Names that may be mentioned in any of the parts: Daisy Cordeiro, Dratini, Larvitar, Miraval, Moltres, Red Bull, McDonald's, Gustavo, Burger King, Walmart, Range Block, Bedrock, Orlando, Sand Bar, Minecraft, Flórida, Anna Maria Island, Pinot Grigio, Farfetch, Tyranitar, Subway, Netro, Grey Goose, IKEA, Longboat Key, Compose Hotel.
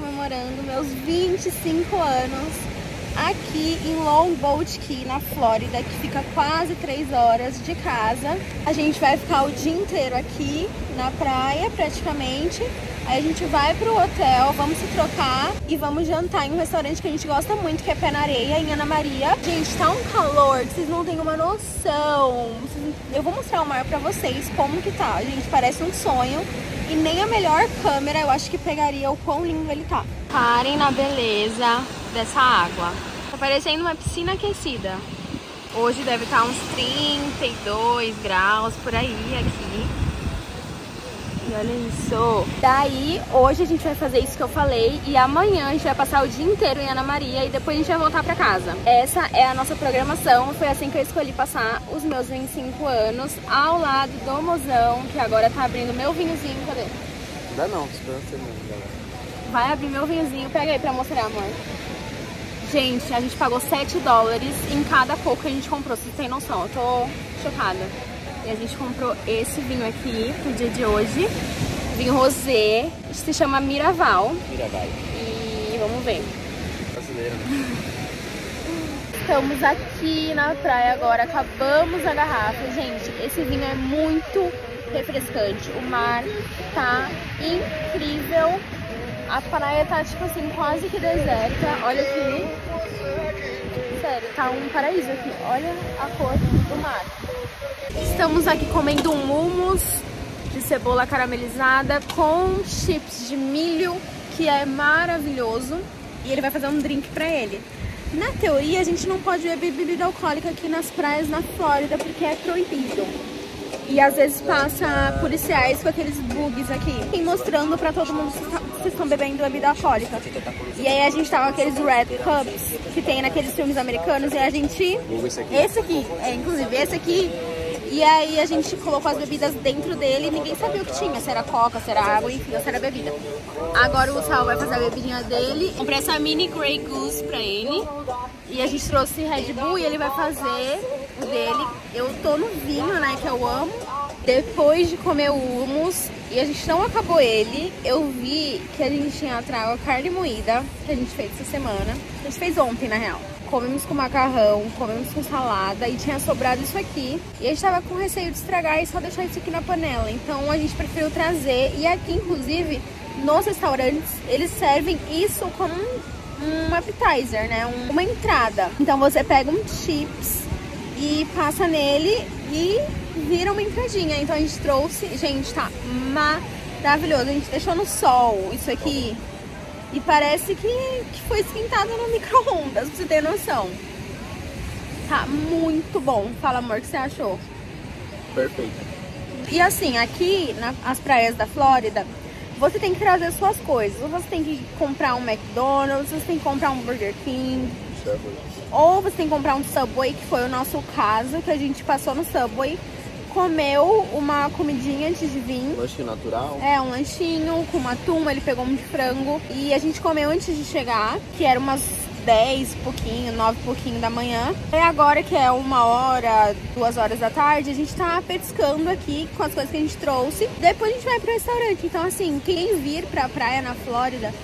comemorando meus 25 anos aqui em Longboat Key, na Flórida, que fica quase 3 horas de casa. A gente vai ficar o dia inteiro aqui na praia, praticamente. Aí a gente vai pro hotel, vamos se trocar e vamos jantar em um restaurante que a gente gosta muito, que é Pé na Areia, em Anna Maria. Gente, tá um calor que vocês não têm uma noção. Eu vou mostrar o mar pra vocês como que tá. Gente, parece um sonho. E nem a melhor câmera eu acho que pegaria o quão lindo ele tá. Parem na beleza dessa água. Tá parecendo uma piscina aquecida. Hoje deve estar uns 32 graus por aí aqui. Olha isso. Daí, hoje a gente vai fazer isso que eu falei. E amanhã a gente vai passar o dia inteiro em Anna Maria. E depois a gente vai voltar pra casa. Essa é a nossa programação. Foi assim que eu escolhi passar os meus 25 anos. Ao lado do mozão, que agora tá abrindo meu vinhozinho. Cadê? Ainda não, tô esperando você mesmo, galera. Vai abrir meu vinhozinho. Pega aí pra mostrar, amor. Gente, a gente pagou 7 dólares em cada coco que a gente comprou. Vocês têm noção, eu tô chocada. E a gente comprou esse vinho aqui pro dia de hoje. Vinho rosé. Se chama Miraval. Miraval. E vamos ver. Brasileiro, né? Estamos aqui na praia agora. Acabamos a garrafa. Gente, esse vinho é muito refrescante. O mar tá incrível. A praia tá, tipo assim, quase que deserta. Olha aqui. Sério, tá um paraíso aqui. Olha a cor do mar. Estamos aqui comendo um hummus de cebola caramelizada com chips de milho, que é maravilhoso. E ele vai fazer um drink pra ele. Na teoria, a gente não pode beber bebida alcoólica aqui nas praias na Flórida, porque é proibido. E às vezes passa policiais com aqueles bugs aqui, e mostrando pra todo mundo se estão bebendo bebida alcoólica. E aí a gente tá com aqueles Red Cups que tem naqueles filmes americanos, e a gente... Esse aqui. E aí a gente colocou as bebidas dentro dele e ninguém sabia o que tinha. Se era coca, se era água, enfim, se era bebida. Agora o Gustavo vai fazer a bebidinha dele. Comprei essa mini Grey Goose pra ele. E a gente trouxe Red Bull e ele vai fazer o dele. Eu tô no vinho, né, que eu amo. Depois de comer o hummus, e a gente não acabou ele, eu vi que a gente tinha trago a carne moída, que a gente fez essa semana. A gente fez ontem, na real. Comemos com macarrão, comemos com salada e tinha sobrado isso aqui. E a gente tava com receio de estragar e só deixar isso aqui na panela. Então a gente preferiu trazer. E aqui, inclusive, nos restaurantes, eles servem isso como um appetizer, né? Uma entrada. Então você pega um chips e passa nele e vira uma entradinha. Então a gente trouxe... Gente, tá maravilhoso. A gente deixou no sol isso aqui. E parece que foi esquentado no micro-ondas, pra você ter noção. Tá muito bom. Fala, amor, o que você achou? Perfeito. E assim, aqui nas praias da Flórida, você tem que trazer suas coisas. Ou você tem que comprar um McDonald's, ou você tem que comprar um Burger King. Subway. Ou você tem que comprar um Subway, que foi o nosso caso, que a gente passou no Subway. Comeu uma comidinha antes de vir. Um lanchinho natural. É, um lanchinho com uma tuma, ele pegou um de frango. E a gente comeu antes de chegar, que era umas 10 e pouquinho, 9 e pouquinho da manhã. E agora que é 1 hora, 2 horas da tarde, a gente tá petiscando aqui com as coisas que a gente trouxe. Depois a gente vai pro restaurante. Então assim, quem vir pra praia na Flórida,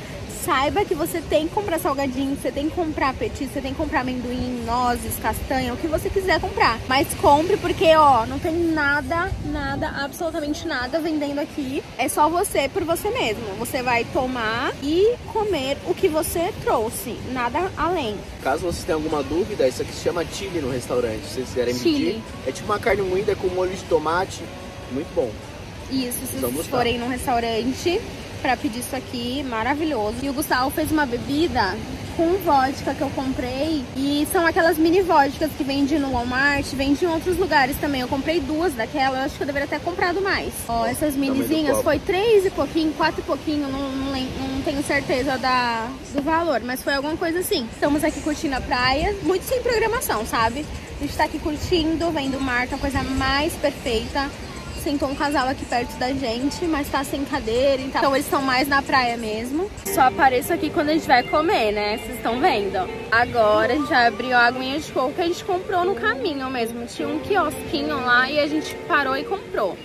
saiba que você tem que comprar salgadinho, você tem que comprar petisco, você tem que comprar amendoim, nozes, castanha, o que você quiser comprar. Mas compre porque, ó, não tem nada, nada, absolutamente nada vendendo aqui. É só você por você mesmo. Você vai tomar e comer o que você trouxe, nada além. Caso você tenha alguma dúvida, isso aqui se chama chili no restaurante, se vocês quiserem pedir. É tipo uma carne moída com molho de tomate, muito bom. Isso, se vocês forem num restaurante... pra pedir isso aqui, maravilhoso. E o Gustavo fez uma bebida com vodka que eu comprei. E são aquelas mini vodkas que vende no Walmart, vende em outros lugares também. Eu comprei 2 daquela, eu acho que eu deveria ter comprado mais. Ó, essas minizinhas foi 3 e pouquinho, 4 e pouquinho, não tenho certeza do valor, mas foi alguma coisa assim. Estamos aqui curtindo a praia, muito sem programação, sabe? A gente tá aqui curtindo, vendo o mar, tá a coisa mais perfeita. Sentou um casal aqui perto da gente, mas tá sem cadeira, então eles estão mais na praia mesmo. Só apareço aqui quando a gente vai comer, né? Vocês estão vendo? Agora a gente vai abrir a aguinha de coco que a gente comprou no caminho mesmo. Tinha um quiosquinho lá e a gente parou e comprou.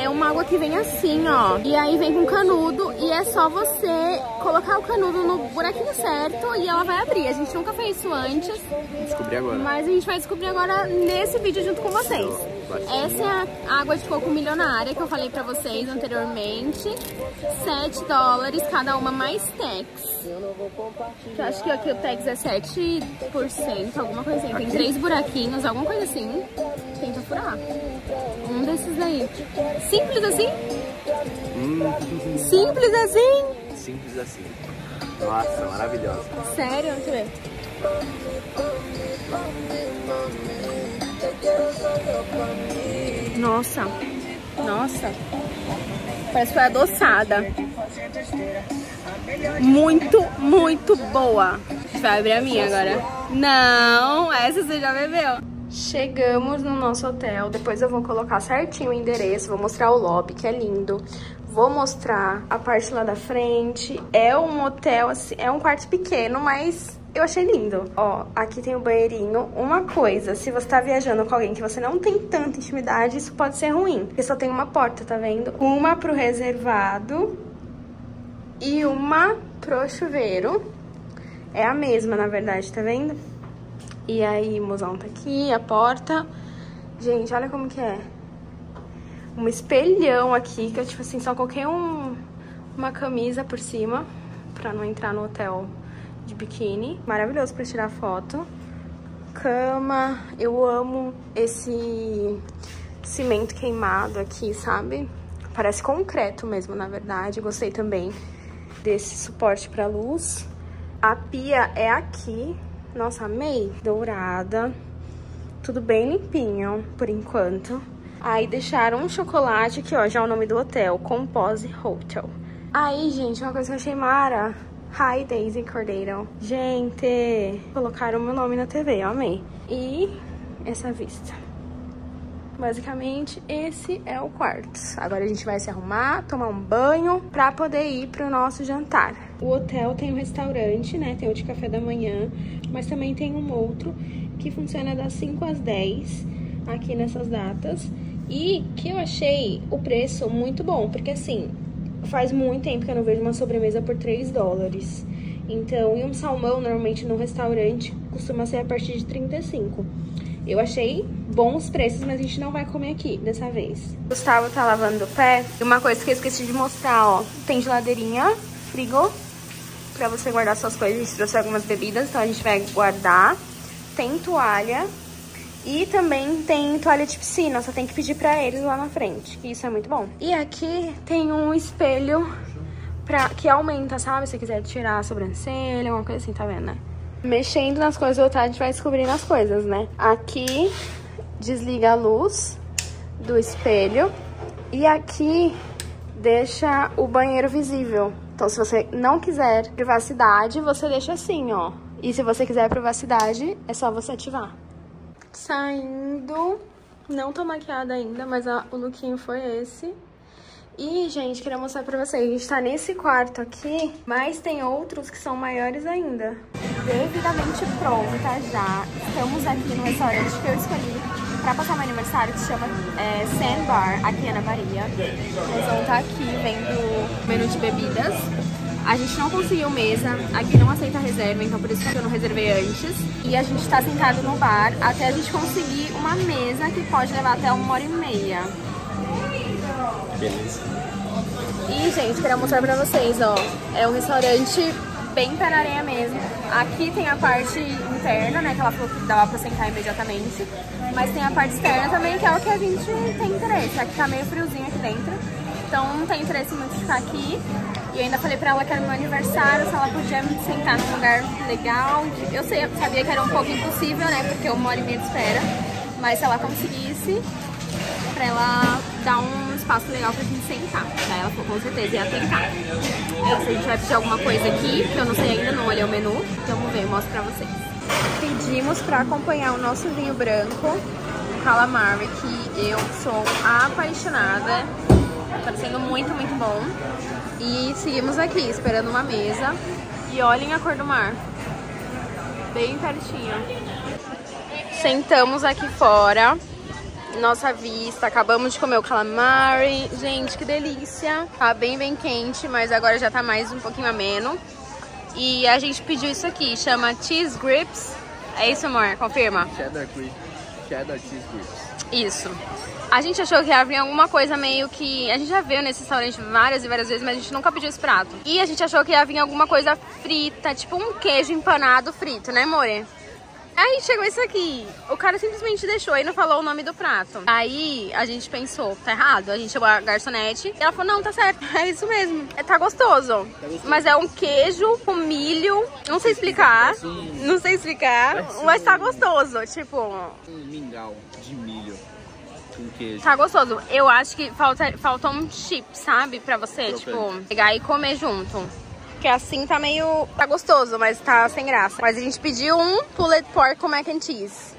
é uma água que vem assim, ó. E aí vem com canudo e é só você colocar o canudo no buraquinho certo e ela vai abrir. A gente nunca fez isso antes. Descobri agora. Mas a gente vai descobrir agora nesse vídeo junto com vocês. Essa é a água de coco milionária que eu falei pra vocês anteriormente. 7 dólares cada uma mais tax. Eu acho que aqui o tax é 7%, alguma coisa assim. Tem 3 buraquinhos, alguma coisa assim. Tenta furar. Um desses daí. Simples assim? Simples assim? Simples assim. Nossa, maravilhosa. Sério? Deixa eu ver. Nossa. Nossa. Parece que foi adoçada. Muito, muito boa. Vai abrir a minha agora. Não, essa você já bebeu. Chegamos no nosso hotel. Depois eu vou colocar certinho o endereço. Vou mostrar o lobby, que é lindo. Vou mostrar a parte lá da frente. É um hotel, assim, é um quarto pequeno, mas eu achei lindo. Ó, aqui tem o banheirinho. Uma coisa, se você tá viajando com alguém que você não tem tanta intimidade, isso pode ser ruim. Porque só tem uma porta, tá vendo? Uma pro reservado e uma pro chuveiro. É a mesma, na verdade, tá vendo? E aí, o mozão tá aqui, a porta. Gente, olha como que é. Um espelhão aqui, que eu, tipo assim, só coloquei uma camisa por cima, pra não entrar no hotel de biquíni. Maravilhoso pra tirar foto. Cama. Eu amo esse cimento queimado aqui, sabe? Parece concreto mesmo, na verdade. Gostei também desse suporte pra luz. A pia é aqui. Nossa, amei. Dourada. Tudo bem limpinho, por enquanto. Aí deixaram um chocolate aqui, ó. Já é o nome do hotel. Compose Hotel. Aí, gente, uma coisa que eu achei mara. Hi, Daisy Cordeiro. Gente, colocaram o meu nome na TV, eu amei. E essa vista. Basicamente, esse é o quarto. Agora a gente vai se arrumar, tomar um banho pra poder ir pro nosso jantar. O hotel tem um restaurante, né? Tem o de café da manhã, mas também tem um outro que funciona das 5 às 10 aqui nessas datas. E que eu achei o preço muito bom, porque assim, faz muito tempo que eu não vejo uma sobremesa por 3 dólares. Então, e um salmão normalmente no restaurante costuma ser a partir de 35. Eu achei bons preços, mas a gente não vai comer aqui dessa vez. Gustavo tá lavando o pé. E uma coisa que eu esqueci de mostrar, ó. Tem geladeirinha, frigo, pra você guardar suas coisas. A gente trouxe algumas bebidas, então a gente vai guardar. Tem toalha. E também tem toalha de piscina, só tem que pedir pra eles lá na frente, que isso é muito bom. E aqui tem um espelho pra, que aumenta, sabe? Se você quiser tirar a sobrancelha, alguma coisa assim, tá vendo, né? Mexendo nas coisas, a gente vai descobrindo as coisas, né? Aqui desliga a luz do espelho e aqui deixa o banheiro visível. Então, se você não quiser privacidade, você deixa assim, ó. E se você quiser privacidade, é só você ativar. Saindo, não tô maquiada ainda, mas o lookinho foi esse. E, gente, queria mostrar pra vocês, a gente tá nesse quarto aqui, mas tem outros que são maiores ainda. Devidamente pronta já, estamos aqui no restaurante que eu escolhi pra passar meu aniversário, que se chama Sand Bar, aqui em Anna Maria. Nós vamos estar aqui vendo o menu de bebidas. A gente não conseguiu mesa, aqui não aceita reserva, então por isso que eu não reservei antes. E a gente tá sentado no bar até a gente conseguir uma mesa que pode levar até 1h30. Beleza. E, gente, queria mostrar pra vocês, ó, é um restaurante bem pé na areia mesmo. Aqui tem a parte interna, né, que ela falou que dava pra sentar imediatamente. Mas tem a parte externa também, que é o que a gente tem interesse. Aqui tá meio friozinho aqui dentro, então não tem interesse muito de ficar aqui. E eu ainda falei pra ela que era meu aniversário, se ela podia me sentar num lugar legal. Eu sabia que era um pouco impossível, né, porque 1h30 de espera. Mas se ela conseguisse, pra ela dar um espaço legal pra gente sentar. Daí ela com certeza ia tentar. Então, se a gente vai pedir alguma coisa aqui, que eu não sei ainda, não olhei o menu. Então vamos ver, eu mostro pra vocês. Pedimos pra acompanhar o nosso vinho branco, o calamari, que eu sou apaixonada. Tá parecendo muito, muito bom. E seguimos aqui, esperando uma mesa. E olhem a cor do mar. Bem pertinho. Sentamos aqui fora. nossa vista. Acabamos de comer o calamari. Gente, que delícia. Tá bem, bem quente, mas agora já tá mais um pouquinho ameno. E a gente pediu isso aqui, chama Cheese Grips. É isso, amor? Confirma. Cheddar Cheese Grips. Isso. A gente achou que ia vir alguma coisa meio que... A gente já veio nesse restaurante várias e várias vezes, mas a gente nunca pediu esse prato. E a gente achou que ia vir alguma coisa frita, tipo um queijo empanado frito, né, amore? Aí chegou isso aqui. O cara simplesmente deixou e não falou o nome do prato. Aí a gente pensou, tá errado. A gente chegou à garçonete e ela falou, não, tá certo. É isso mesmo. É, tá gostoso. Mas é um queijo com milho. Não sei explicar. Não sei explicar. Mas tá gostoso. Tipo... um mingau de milho. Queijo. Tá gostoso. Eu acho que faltou um chip, sabe? Pra você, tipo, pegar e comer junto. Porque assim tá meio... tá gostoso, mas tá sem graça. Mas a gente pediu um pulled pork com mac and cheese.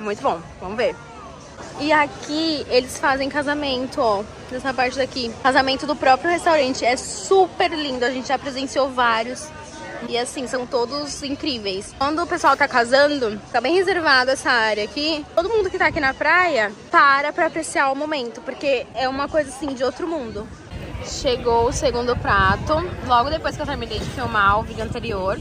Muito bom. Vamos ver. E aqui eles fazem casamento, ó. Nessa parte daqui. Casamento do próprio restaurante. É super lindo. A gente já presenciou vários. E assim, são todos incríveis. Quando o pessoal tá casando, tá bem reservado essa área aqui. Todo mundo que tá aqui na praia, para pra apreciar o momento, porque é uma coisa assim, de outro mundo. Chegou o segundo prato, logo depois que eu terminei de filmar o vídeo anterior.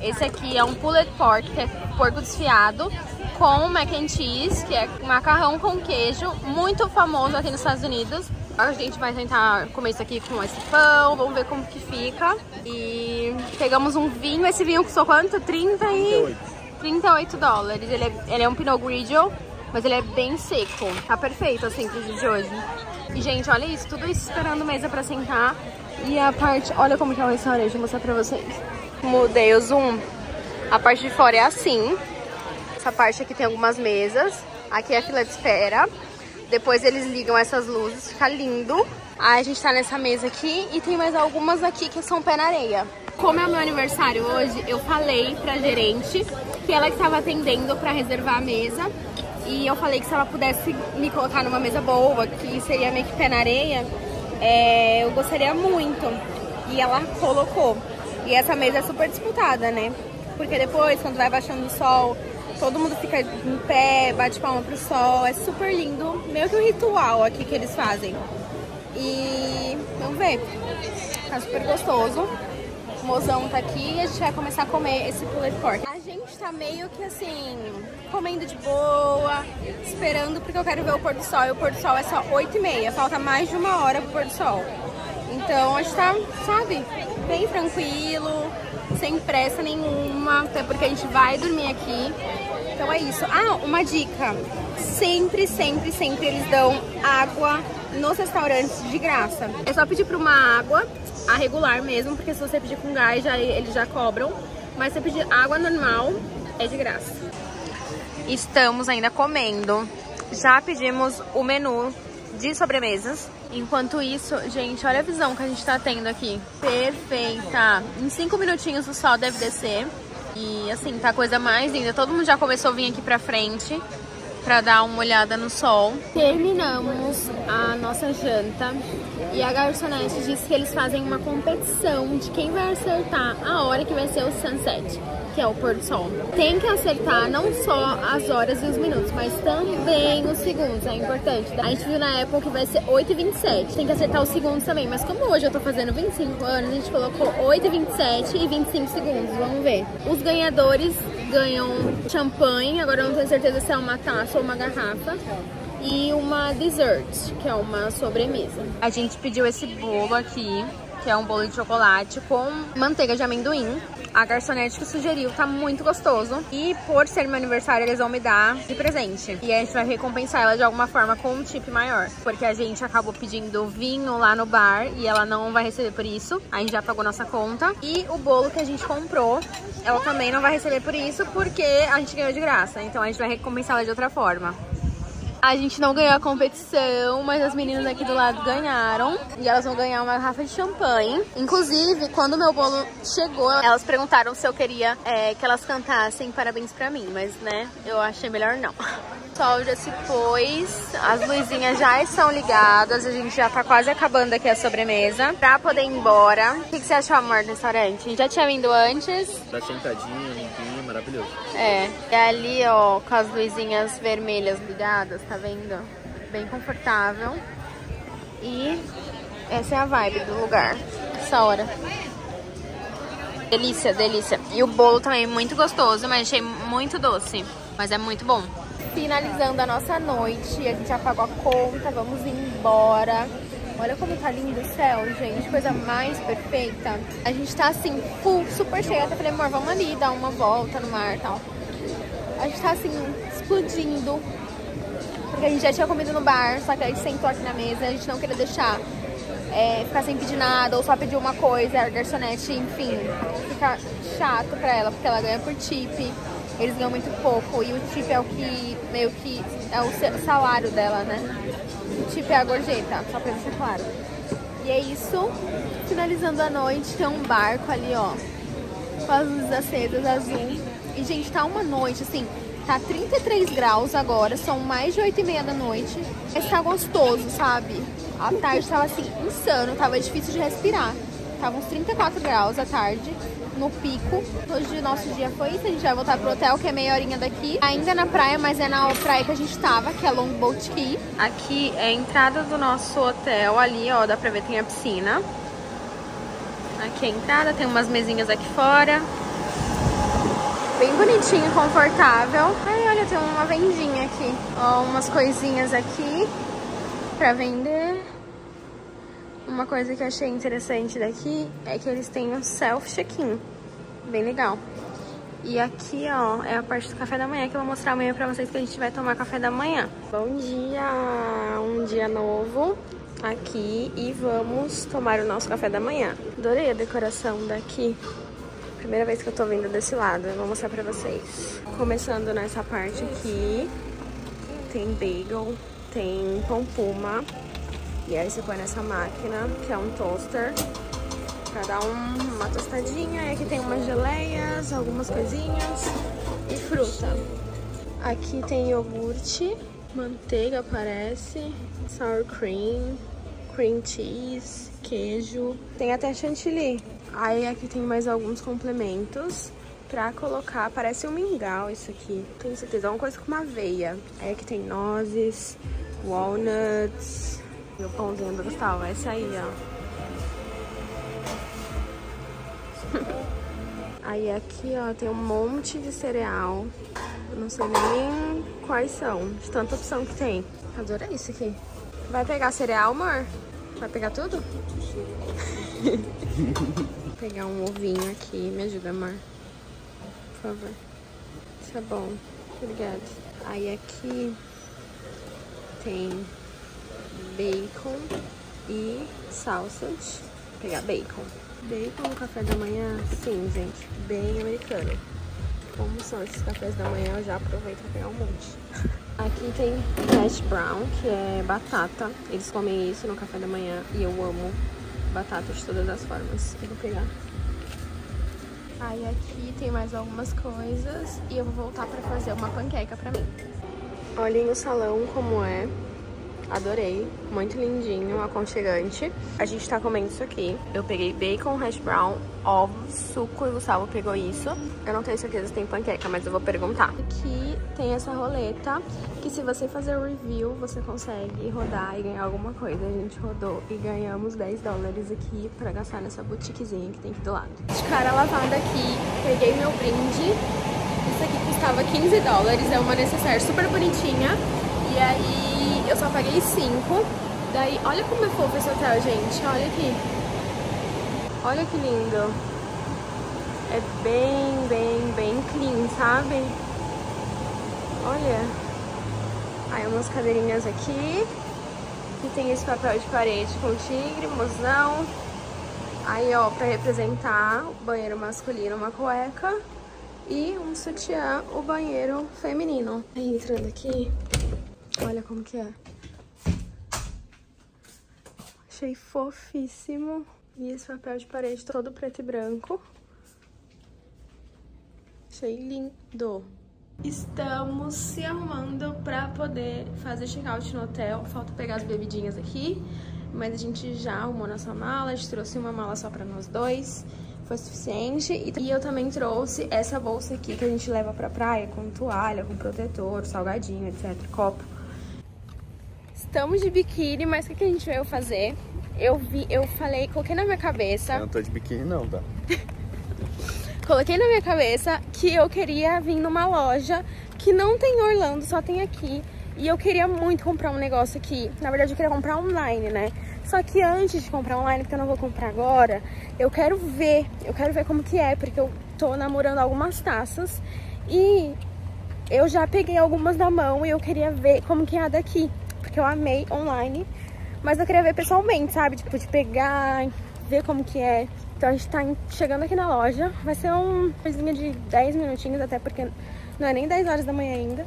Esse aqui é um pulled pork, que é porco desfiado, com mac and cheese, que é macarrão com queijo, muito famoso aqui nos Estados Unidos. A gente vai tentar comer isso aqui com esse pão, vamos ver como que fica. E pegamos um vinho, esse vinho custou quanto? 38 dólares. Ele é um Pinot Grigio, mas ele é bem seco. Tá perfeito assim pro dia de hoje. E gente, olha isso, tudo isso esperando mesa pra sentar. E a parte, olha como que é o restaurante, vou mostrar pra vocês. Mudei o zoom. A parte de fora é assim. Essa parte aqui tem algumas mesas. Aqui é a fila de espera. Depois eles ligam essas luzes, fica lindo. Aí a gente tá nessa mesa aqui e tem mais algumas aqui que são pé na areia. Como é o meu aniversário hoje, eu falei pra gerente, que ela que tava atendendo pra reservar a mesa. E eu falei que se ela pudesse me colocar numa mesa boa, que seria meio que pé na areia, eu gostaria muito. E ela colocou. E essa mesa é super disputada, né? Porque depois, quando vai baixando o sol... todo mundo fica em pé, bate palma pro sol, é super lindo. Meio que um ritual aqui que eles fazem. E vamos ver. Tá super gostoso. O mozão tá aqui e a gente vai começar a comer esse pulled pork. A gente tá meio que assim, comendo de boa, esperando porque eu quero ver o pôr do sol. E o pôr do sol é só 8h30, falta mais de uma hora pro pôr do sol. Então a gente tá, sabe, bem tranquilo, sem pressa nenhuma, até porque a gente vai dormir aqui. Então é isso. Ah, uma dica. Sempre, sempre, sempre eles dão água nos restaurantes de graça. É só pedir pra uma água, a regular mesmo, porque se você pedir com gás, eles já cobram. Mas se você pedir água normal, é de graça. Estamos ainda comendo. Já pedimos o menu de sobremesas. Enquanto isso, gente, olha a visão que a gente tá tendo aqui. Perfeita! Em 5 minutinhos o sol deve descer. E assim, tá a coisa mais linda. Todo mundo já começou a vir aqui pra frente pra dar uma olhada no sol. Terminamos a nossa janta. E a garçonete disse que eles fazem uma competição de quem vai acertar a hora que vai ser o sunset, que é o pôr do sol. Tem que acertar não só as horas e os minutos, mas também os segundos, é importante. A gente viu na Apple que vai ser 8h27, tem que acertar os segundos também, mas como hoje eu tô fazendo 25 anos, a gente colocou 8h27 e 25 segundos, vamos ver. Os ganhadores ganham champanhe, agora eu não tenho certeza se é uma taça ou uma garrafa, e uma dessert, que é uma sobremesa. A gente pediu esse bolo aqui, que é um bolo de chocolate com manteiga de amendoim. A garçonete que sugeriu, tá muito gostoso. E por ser meu aniversário, eles vão me dar de presente. E a gente vai recompensar ela de alguma forma com um tip maior. Porque a gente acabou pedindo vinho lá no bar e ela não vai receber por isso. A gente já pagou nossa conta. E o bolo que a gente comprou, ela também não vai receber por isso, porque a gente ganhou de graça. Então a gente vai recompensar ela de outra forma. A gente não ganhou a competição, mas as meninas aqui do lado ganharam. E elas vão ganhar uma garrafa de champanhe. Inclusive, quando o meu bolo chegou, elas perguntaram se eu queria que elas cantassem parabéns pra mim. Mas, né, eu achei melhor não. O sol já se pôs, as luzinhas já estão ligadas, a gente já tá quase acabando aqui a sobremesa pra poder ir embora. O que você achou, amor, do restaurante? A gente já tinha vindo antes. Tá sentadinho, limpinho, maravilhoso. É, e ali, ó, com as luzinhas vermelhas ligadas, tá vendo? Bem confortável. E essa é a vibe do lugar, essa hora. Delícia, delícia. E o bolo também é muito gostoso, mas achei muito doce. Mas é muito bom. Finalizando a nossa noite, a gente já pagou a conta, vamos embora. Olha como tá lindo o céu, gente, coisa mais perfeita. A gente tá assim, full, super cheia. Até falei, amor, vamos ali dar uma volta no mar e tal. A gente tá assim, explodindo. Porque a gente já tinha comido no bar, só que a gente sentou aqui na mesa. A gente não queria deixar ficar sem pedir nada, ou só pedir uma coisa, a garçonete, enfim. Ficar chato pra ela, porque ela ganha por tip. Eles ganham muito pouco e o tip é o que, meio que, é o salário dela, né? O tip é a gorjeta, só pra deixar claro. E é isso, finalizando a noite, tem um barco ali, ó, com as luzes acedas, azul. E, gente, tá uma noite, assim, tá 33 graus agora, são mais de 8h30 da noite. Mas tá gostoso, sabe? A tarde tava, assim, insano, tava difícil de respirar. Tava uns 34 graus à tarde. No pico. Hoje o nosso dia foi isso. A gente vai voltar pro hotel, que é meia horinha daqui. Ainda na praia, mas é na praia que a gente tava, que é Longboat Key. Aqui é a entrada do nosso hotel. Ali, ó, dá pra ver, tem a piscina. Aqui é a entrada, tem umas mesinhas aqui fora. Bem bonitinho, confortável. Ai, olha, tem uma vendinha aqui. Ó, umas coisinhas aqui pra vender. Uma coisa que eu achei interessante daqui é que eles têm um self-check-in. Bem legal. E aqui, ó, é a parte do café da manhã, que eu vou mostrar amanhã pra vocês, que a gente vai tomar café da manhã. Bom dia! Um dia novo aqui e vamos tomar o nosso café da manhã. Adorei a decoração daqui. Primeira vez que eu tô vindo desse lado, eu vou mostrar pra vocês. Começando nessa parte aqui, tem bagel, tem pão puma. E aí você põe nessa máquina, que é um toaster, pra dar uma tostadinha. E aqui tem umas geleias, algumas coisinhas e fruta. Aqui tem iogurte, manteiga parece, sour cream, cream cheese, queijo. Tem até chantilly. Aí aqui tem mais alguns complementos pra colocar, parece um mingau isso aqui. Tenho certeza, é uma coisa com uma aveia. Aí aqui tem nozes, walnuts. Meu pãozinho do Gustavo, é esse aí, ó. Aí aqui, ó, tem um monte de cereal. Eu não sei nem quais são, de tanta opção que tem. Adorei isso aqui. Vai pegar cereal, amor? Vai pegar tudo? Vou pegar um ovinho aqui. Me ajuda, amor. Por favor. Isso é bom. Obrigada. Aí aqui tem bacon e sausage. Vou pegar bacon. Bacon no café da manhã? Sim, gente. Bem americano. Como são esses cafés da manhã, eu já aproveito pra pegar um monte. Aqui tem hash brown, que é batata. Eles comem isso no café da manhã e eu amo batata de todas as formas. Eu vou pegar. Aí aqui tem mais algumas coisas e eu vou voltar pra fazer uma panqueca pra mim. Olhem o salão como é. Adorei, muito lindinho, aconchegante. A gente tá comendo isso aqui. Eu peguei bacon, hash brown, ovos, suco e o Gustavo pegou isso. Eu não tenho certeza se tem panqueca, mas eu vou perguntar. Aqui tem essa roleta, que se você fazer o review, você consegue rodar e ganhar alguma coisa. A gente rodou e ganhamos 10 dólares aqui pra gastar nessa boutiquezinha que tem aqui do lado. De cara lavada aqui, peguei meu brinde. Isso aqui custava 15 dólares, é uma necessaire super bonitinha. E aí eu só paguei 5. Daí, olha como é fofo esse hotel, gente. Olha aqui. Olha que lindo. É bem, bem, bem clean, sabe? Olha. Aí umas cadeirinhas aqui. E tem esse papel de parede com tigre, mozão. Aí, ó, pra representar o banheiro masculino, uma cueca. E um sutiã, o banheiro feminino. Aí, entrando aqui, Olha como que é. Achei fofíssimo. E esse papel de parede todo preto e branco. Achei lindo. Estamos se arrumando pra poder fazer check-out no hotel. Falta pegar as bebidinhas aqui. Mas a gente já arrumou nossa mala. A gente trouxe uma mala só pra nós dois. Foi suficiente. E eu também trouxe essa bolsa aqui que a gente leva pra praia. Com toalha, com protetor, salgadinho, etc. Copo. Estamos de biquíni, mas o que a gente veio fazer? Eu falei, coloquei na minha cabeça... Eu não tô de biquíni não, tá? Coloquei na minha cabeça que eu queria vir numa loja que não tem em Orlando, só tem aqui. E eu queria muito comprar um negócio aqui. Na verdade, eu queria comprar online, né? Só que antes de comprar online, porque eu não vou comprar agora, eu quero ver como que é, porque eu tô namorando algumas taças e eu já peguei algumas na mão e eu queria ver como que é a daqui, porque eu amei online, mas eu queria ver pessoalmente, sabe? Tipo, de pegar, ver como que é. Então a gente tá chegando aqui na loja, vai ser uma coisinha de 10 minutinhos, até porque não é nem 10 horas da manhã ainda.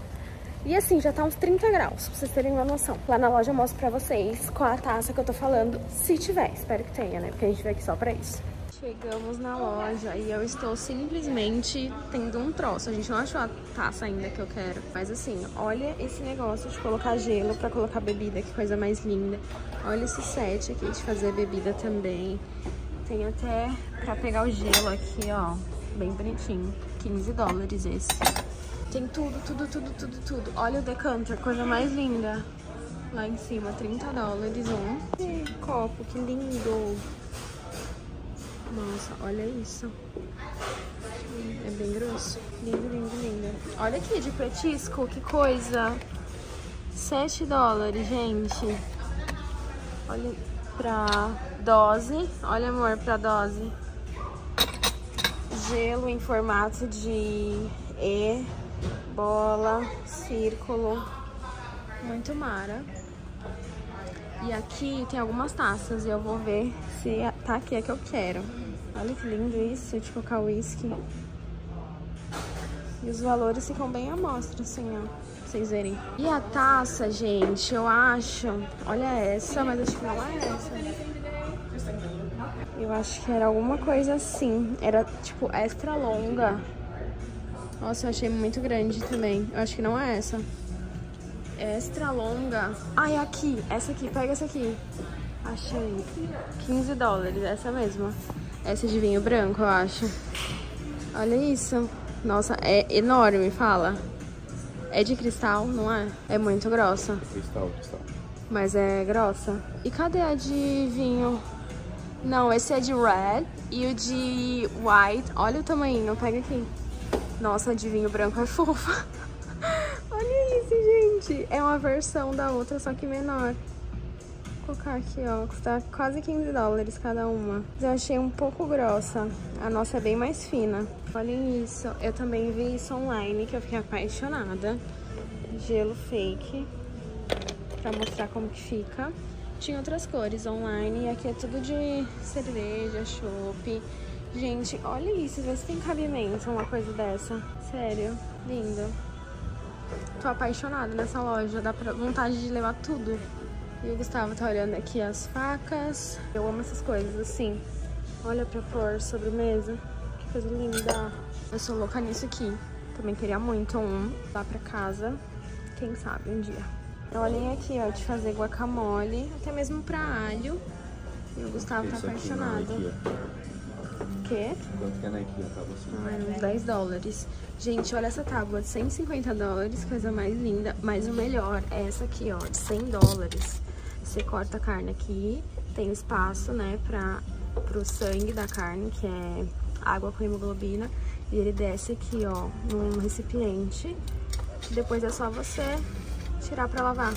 E assim, já tá uns 30 graus, pra vocês terem uma noção. Lá na loja eu mostro pra vocês qual a taça que eu tô falando, se tiver, espero que tenha, né? Porque a gente veio aqui só pra isso. Chegamos na loja e eu estou simplesmente tendo um troço. A gente não achou a taça ainda que eu quero. Mas assim, olha esse negócio de colocar gelo pra colocar bebida, que coisa mais linda. Olha esse set aqui de fazer bebida também. Tem até pra pegar o gelo aqui, ó. Bem bonitinho. 15 dólares esse. Tem tudo, tudo, tudo, tudo, tudo. Olha o decanter, coisa mais linda. Lá em cima, 30 dólares um. E copo, que lindo. Nossa, olha isso. É bem grosso. Lindo, lindo, lindo. Olha aqui, de petisco, que coisa. 7 dólares, gente. Olha pra... dose, olha amor, pra dose. Gelo em formato de E, bola, círculo. Muito mara. E aqui tem algumas taças e eu vou ver se tá aqui a que eu quero. Olha que lindo isso, de colocar whisky. E os valores ficam bem à mostra, assim, ó, pra vocês verem. E a taça, gente, eu acho... Olha essa, mas acho que não é essa. Eu acho que era alguma coisa assim. Era, tipo, extra longa. Nossa, eu achei muito grande também. Eu acho que não é essa. É extra longa. Ah, é aqui. Essa aqui. Pega essa aqui. Achei. 15 dólares. Essa mesma. Essa de vinho branco, eu acho. Olha isso. Nossa, é enorme, fala. É de cristal, não é? É muito grossa. Cristal. Mas é grossa. E cadê a de vinho? Não, esse é de red e o de white. Olha o tamanho, pega aqui. Nossa, de vinho branco é fofa. Olha isso, gente. É uma versão da outra, só que menor. Vou colocar aqui, ó. Custa quase 15 dólares cada uma. Mas eu achei um pouco grossa. A nossa é bem mais fina. Olhem isso. Eu também vi isso online, que eu fiquei apaixonada. Gelo fake. Pra mostrar como que fica. Tinha outras cores online e aqui é tudo de cerveja, chopp. Gente, olha isso, vê se tem cabimento uma coisa dessa. Sério, lindo. Tô apaixonada nessa loja, dá pra vontade de levar tudo. E o Gustavo tá olhando aqui as facas. Eu amo essas coisas assim. Olha pra pôr sobremesa, que coisa linda. Eu sou louca nisso aqui. Também queria muito um lá pra casa, quem sabe um dia. Olhem aqui, ó, de fazer guacamole, até mesmo pra alho. E o Gustavo tá apaixonado. O quê? Quanto que é na IKEA, tá? Ah, uns 10 dólares. Gente, olha essa tábua de 150 dólares, coisa mais linda. Mas o melhor é essa aqui, ó, de 100 dólares. Você corta a carne aqui, tem espaço, né, pro sangue da carne, que é água com hemoglobina. E ele desce aqui, ó, num recipiente. Depois é só você... tirar pra lavar.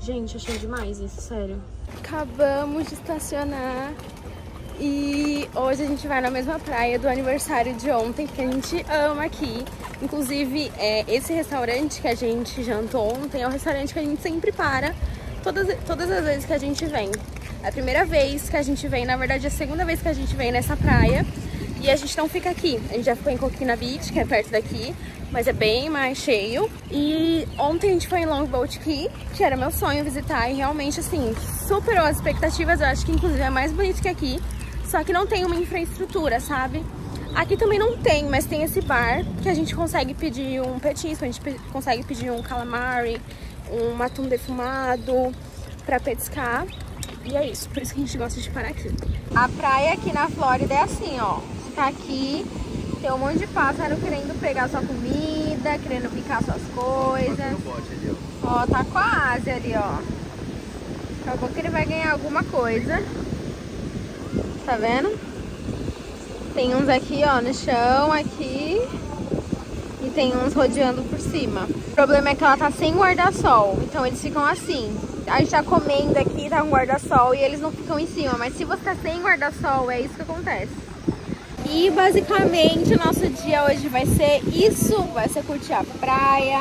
Gente, achei demais isso, sério. Acabamos de estacionar e hoje a gente vai na mesma praia do aniversário de ontem, que a gente ama aqui. Inclusive, esse restaurante que a gente jantou ontem é um restaurante que a gente sempre para todas as vezes que a gente vem. É a primeira vez que a gente vem, na verdade é a segunda vez que a gente vem nessa praia. E a gente não fica aqui, a gente já ficou em Coquina Beach, que é perto daqui, mas é bem mais cheio. E ontem a gente foi em Longboat Key, que era meu sonho visitar, e realmente, assim, superou as expectativas. Eu acho que inclusive é mais bonito que aqui, só que não tem uma infraestrutura, sabe? Aqui também não tem, mas tem esse bar que a gente consegue pedir um petisco, a gente consegue pedir um calamari, um atum defumado pra petiscar. E é isso, por isso que a gente gosta de parar aqui. A praia aqui na Flórida é assim, ó. Você tá aqui, tem um monte de pássaro querendo pegar sua comida, querendo picar suas coisas. Ó, tá com a asa ali, ó. Daqui a pouco ele vai ganhar alguma coisa. Tá vendo? Tem uns aqui, ó, no chão, aqui. E tem uns rodeando por cima. O problema é que ela tá sem guarda-sol, então eles ficam assim. A gente tá comendo aqui, tá com guarda-sol e eles não ficam em cima. Mas se você tá sem guarda-sol, é isso que acontece. E basicamente o nosso dia hoje vai ser isso. Vai ser curtir a praia,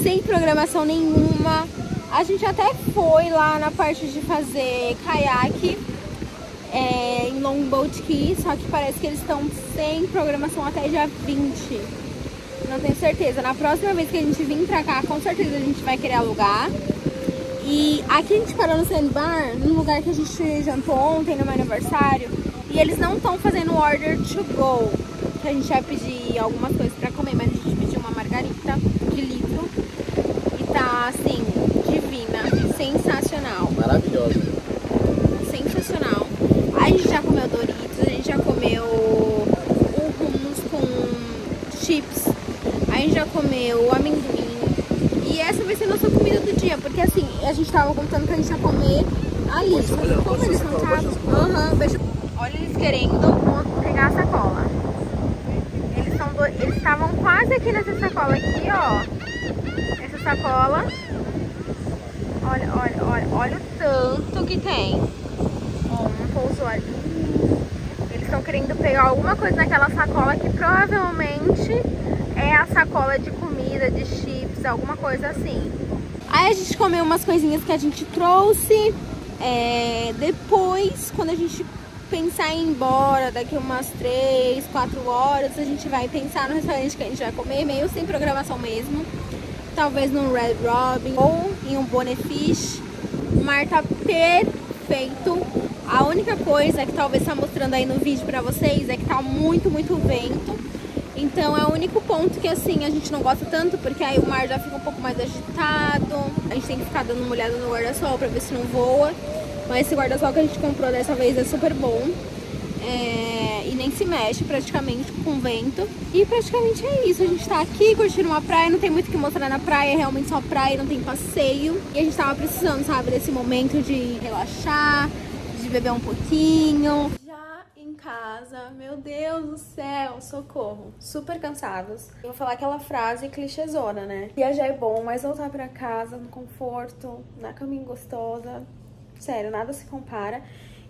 sem programação nenhuma. A gente até foi lá na parte de fazer caiaque em Longboat Key, só que parece que eles estão sem programação até dia 20. Não tenho certeza. Na próxima vez que a gente vir pra cá, com certeza a gente vai querer alugar. E aqui a gente parou no Sand Bar, num lugar que a gente jantou ontem no meu aniversário. E eles não estão fazendo order to go, que a gente vai pedir algumas coisas pra comer, mas a gente pediu uma margarita de litro. E tá assim, divina, sensacional. Maravilhosa. Sensacional. A gente já comeu Doritos, a gente já comeu hummus com chips, a gente já comeu amendoim. E essa vai ser a nossa comida do dia, porque assim, a gente tava contando que a gente ia comer ali. Como eles não sabem? Olha eles querendo pegar a sacola. Eles estavam quase aqui nessa sacola aqui, ó. Essa sacola. Olha, olha, olha. Olha o tanto que tem. Ó, um pousou ali. Eles estão querendo pegar alguma coisa naquela sacola que provavelmente é a sacola de comida, de chips, alguma coisa assim. Aí a gente comeu umas coisinhas que a gente trouxe. Depois, quando a gente pensar em ir embora, daqui umas 3, 4 horas, a gente vai pensar no restaurante que a gente vai comer, meio sem programação mesmo. Talvez num Red Robin ou em um Bonefish. O mar tá perfeito. A única coisa que talvez tá mostrando aí no vídeo pra vocês é que tá muito, muito vento. Então é o único ponto que assim a gente não gosta tanto, porque aí o mar já fica um pouco mais agitado. A gente tem que ficar dando uma olhada no guarda-sol pra ver se não voa. Mas esse guarda-sol que a gente comprou dessa vez é super bom. E nem se mexe praticamente com vento. E praticamente é isso. A gente tá aqui curtindo uma praia, não tem muito o que mostrar na praia. É realmente só praia, não tem passeio. E a gente tava precisando, sabe, desse momento de relaxar, de beber um pouquinho. Casa, meu Deus do céu, socorro, super cansados. Eu vou falar aquela frase clichêzona, né? Viajar é bom, mas voltar pra casa no conforto, na caminha gostosa, sério, nada se compara.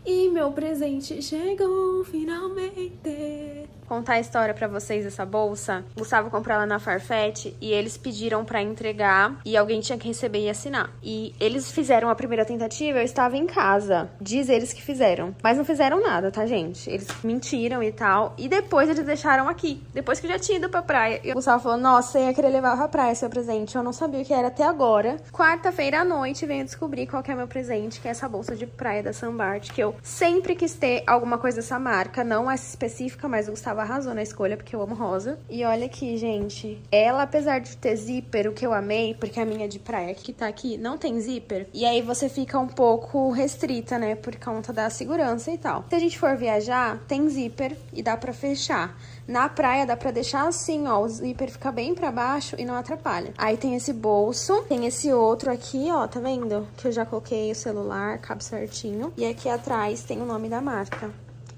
E meu presente chegou, finalmente. Contar a história pra vocês dessa bolsa. Gustavo comprou ela na Farfetch e eles pediram pra entregar e alguém tinha que receber e assinar. E eles fizeram a primeira tentativa, eu estava em casa. Diz eles que fizeram. Mas não fizeram nada, tá, gente? Eles mentiram e tal. E depois eles deixaram aqui. Depois que eu já tinha ido pra praia. E o Gustavo falou, nossa, eu ia querer levar pra praia seu presente. Eu não sabia o que era até agora. Quarta-feira à noite venho descobrir qual que é meu presente, que é essa bolsa de praia da Sand Barth, que eu sempre quis ter alguma coisa dessa marca. Não essa específica, mas o Gustavo arrasou na escolha, porque eu amo rosa. E olha aqui, gente. Ela, apesar de ter zíper, o que eu amei, porque a minha de praia que tá aqui não tem zíper. E aí você fica um pouco restrita, né? Por conta da segurança e tal. Se a gente for viajar, tem zíper e dá pra fechar. Na praia dá pra deixar assim, ó. O zíper fica bem pra baixo e não atrapalha. Aí tem esse bolso. Tem esse outro aqui, ó. Tá vendo? Que eu já coloquei o celular, cabe certinho. E aqui atrás tem o nome da marca.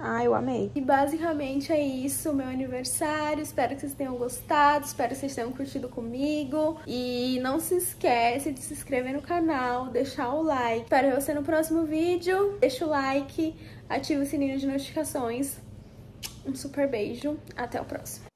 Ah, eu amei. E basicamente é isso, meu aniversário. Espero que vocês tenham gostado, espero que vocês tenham curtido comigo. E não se esquece de se inscrever no canal, deixar o like. Espero você no próximo vídeo. Deixa o like, ativa o sininho de notificações. Um super beijo, até o próximo.